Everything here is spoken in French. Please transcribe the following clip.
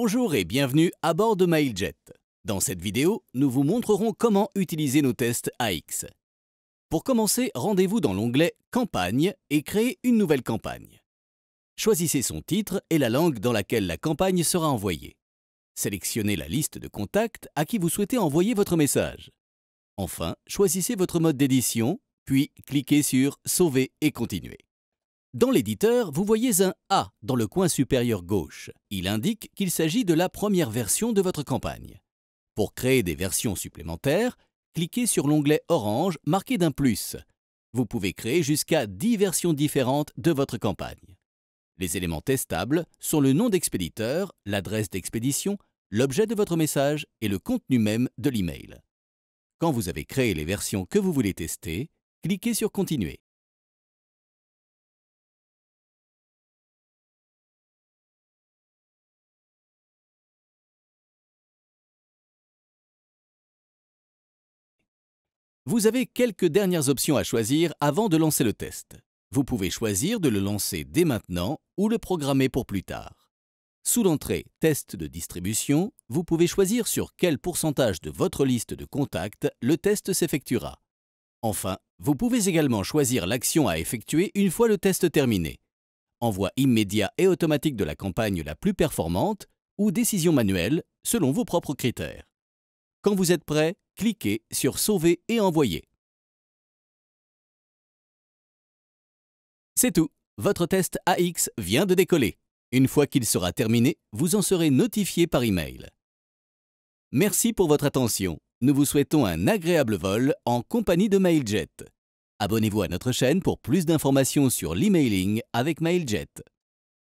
Bonjour et bienvenue à bord de Mailjet. Dans cette vidéo, nous vous montrerons comment utiliser nos tests AX. Pour commencer, rendez-vous dans l'onglet « Campagne » et créez une nouvelle campagne. Choisissez son titre et la langue dans laquelle la campagne sera envoyée. Sélectionnez la liste de contacts à qui vous souhaitez envoyer votre message. Enfin, choisissez votre mode d'édition, puis cliquez sur « Sauver et continuer ». Dans l'éditeur, vous voyez un « A » dans le coin supérieur gauche. Il indique qu'il s'agit de la première version de votre campagne. Pour créer des versions supplémentaires, cliquez sur l'onglet orange marqué d'un plus. Vous pouvez créer jusqu'à 10 versions différentes de votre campagne. Les éléments testables sont le nom d'expéditeur, l'adresse d'expédition, l'objet de votre message et le contenu même de l'email. Quand vous avez créé les versions que vous voulez tester, cliquez sur « Continuer ». Vous avez quelques dernières options à choisir avant de lancer le test. Vous pouvez choisir de le lancer dès maintenant ou le programmer pour plus tard. Sous l'entrée « Test de distribution », vous pouvez choisir sur quel pourcentage de votre liste de contacts le test s'effectuera. Enfin, vous pouvez également choisir l'action à effectuer une fois le test terminé. Envoi immédiat et automatique de la campagne la plus performante ou décision manuelle selon vos propres critères. Quand vous êtes prêt, cliquez sur « Sauver et envoyer ». C'est tout, votre test AX vient de décoller. Une fois qu'il sera terminé, vous en serez notifié par email. Merci pour votre attention. Nous vous souhaitons un agréable vol en compagnie de Mailjet. Abonnez-vous à notre chaîne pour plus d'informations sur l'emailing avec Mailjet.